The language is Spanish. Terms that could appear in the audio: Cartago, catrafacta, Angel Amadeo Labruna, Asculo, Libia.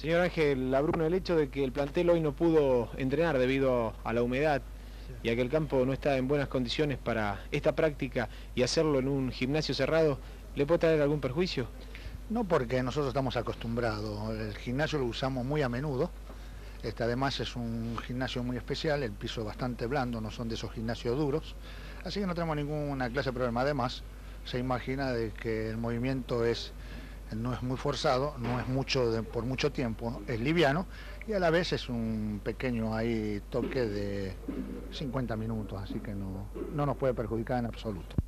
Señor Ángel Labruna, el hecho de que el plantel hoy no pudo entrenar debido a la humedad y a que el campo no está en buenas condiciones para esta práctica y hacerlo en un gimnasio cerrado, ¿le puede traer algún perjuicio? No, porque nosotros estamos acostumbrados, el gimnasio lo usamos muy a menudo. Este además es un gimnasio muy especial, el piso es bastante blando, no son de esos gimnasios duros, así que no tenemos ninguna clase de problema. Además, se imagina de que el movimiento no es muy forzado, no es por mucho tiempo, es liviano y a la vez es un pequeño toque de 50 minutos, así que no nos puede perjudicar en absoluto.